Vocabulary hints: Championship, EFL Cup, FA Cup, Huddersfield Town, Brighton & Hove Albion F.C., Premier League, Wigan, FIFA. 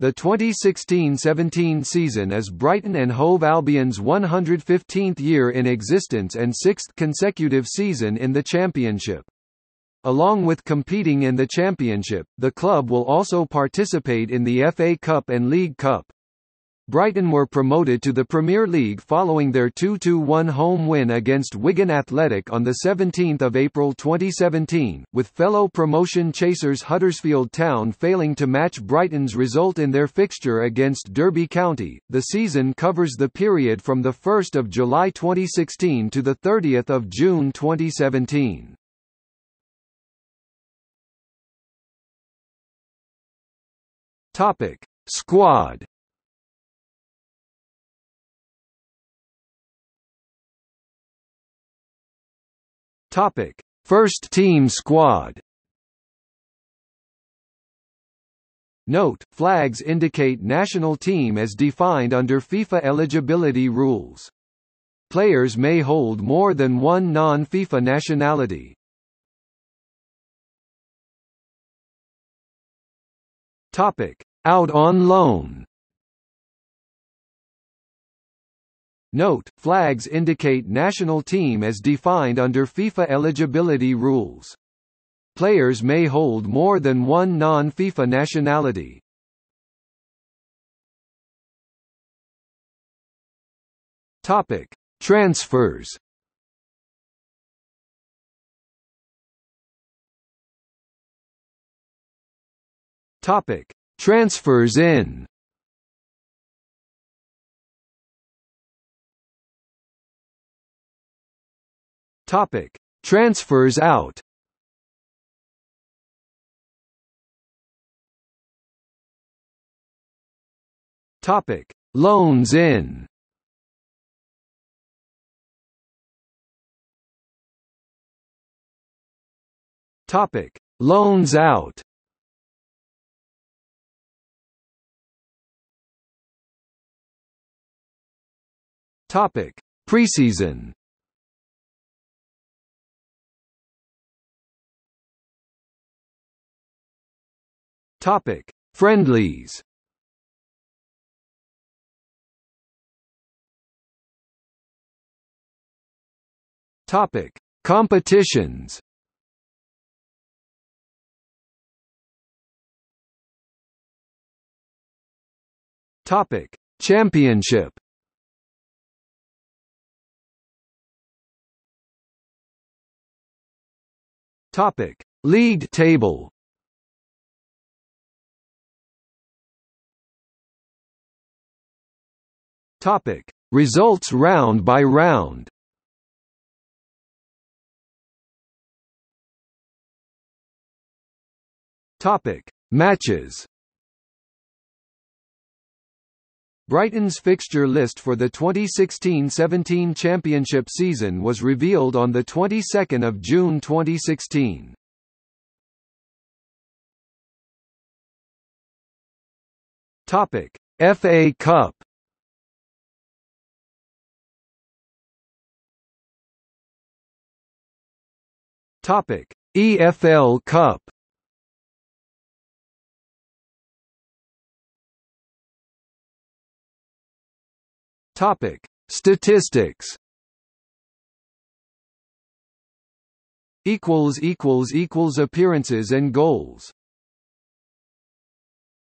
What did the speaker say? The 2016-17 season is Brighton and Hove Albion's 115th year in existence and sixth consecutive season in the Championship. Along with competing in the Championship, the club will also participate in the FA Cup and League Cup. Brighton were promoted to the Premier League following their 2-1 home win against Wigan Athletic on 17 April 2017, with fellow promotion chasers Huddersfield Town failing to match Brighton's result in their fixture against Derby County. The season covers the period from 1 July 2016 to 30 June 2017. Topic: Squad. Topic: First team squad. Note: Flags indicate national team as defined under FIFA eligibility rules. Players may hold more than one non-FIFA nationality. Topic: Out on loan. Note: Flags indicate national team as defined under FIFA eligibility rules. Players may hold more than one non-FIFA nationality. Topic: Transfers. Topic: Transfers in. Topic: Transfers out. Topic: Loans in. Topic: Loans out. Topic: Preseason. Topic: Friendlies. Topic: Competitions. Topic: Championship. Topic: League table. Topic: Results round by round. Topic: Matches. Brighton's fixture list for the 2016-17 Championship season was revealed on the 22nd of June 2016. Topic: FA Cup. Topic: EFL Cup. Topic: Statistics. Appearances and goals.